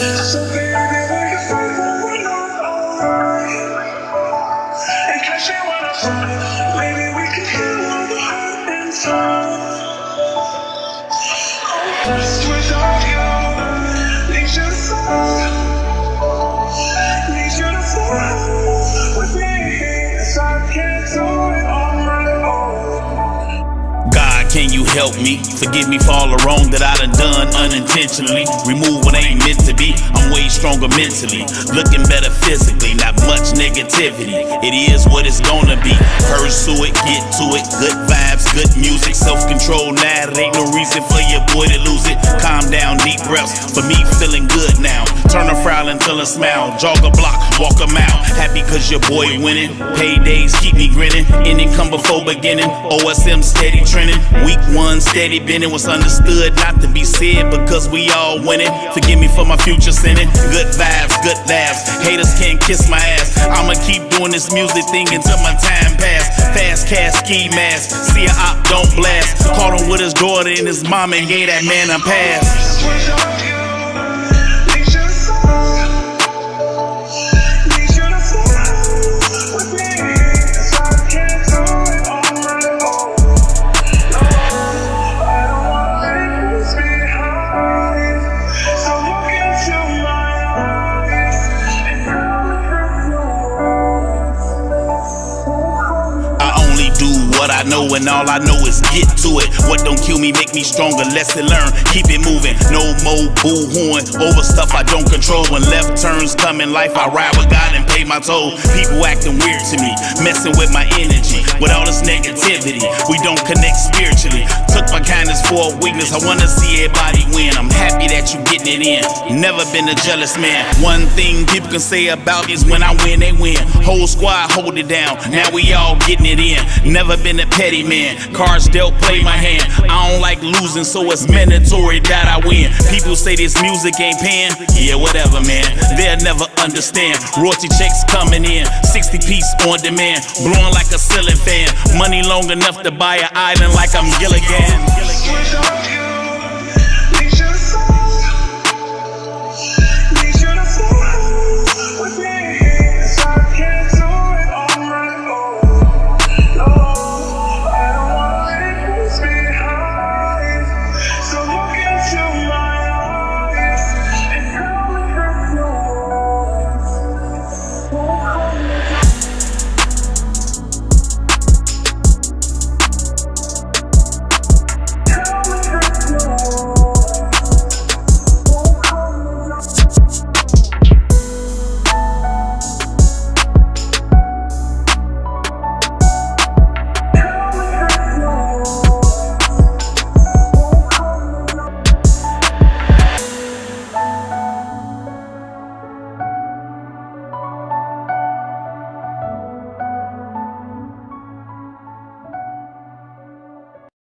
So baby, will you fight for when I'm alright? And catch me when I fly. Maybe we can heal all the hurt inside. Oh, lost without you. Need you so much. Need you to fall with me, cause I can't do it on my own. God, can you help me? Forgive me for all the wrong that I done unintentionally. Remove what ain't meant to be. I'm way stronger mentally, looking better physically, not much negativity. It is what it's gonna be. Pursue it, get to it. Good vibes, good music, self-control now. It ain't no reason for your boy to lose it. Calm down, deep breaths. For me, feeling good now. Turn a frown until a smile. Jog a block, walk a mile. Happy cause your boy winning. Paydays keep me grinning. Ending come before beginning. O$M steady trending. Week one steady bending. What's understood not to be said because we all winning. Forgive me for my future sinning. Good vibes, good laughs. Haters can't kiss my ass. I'ma keep doing this music thing until my time pass. Fast cast, ski mask. See a op, don't blast. Caught him with his daughter and his mom and gave that man a pass. I know, and all I know is get to it. What don't kill me make me stronger. Lesson learned, keep it moving. No more boo-hooing over stuff I don't control. When left turns come in life, I ride with God and pay my toll. People acting weird to me, messing with my energy. With all this negativity, we don't connect spiritually. Took my kindness for a weakness. I wanna see everybody win. I'm happy that you getting it in. Never been a jealous man. One thing people can say about is when I win, they win. Whole squad hold it down. Now we all getting it in. Never been a petty man, cards dealt, play my hand. I don't like losing, so it's mandatory that I win. People say this music ain't paying, yeah, whatever, man. They'll never understand. Royalty checks coming in, 60 piece on demand, blowing like a ceiling fan. Money long enough to buy an island like I'm Gilligan.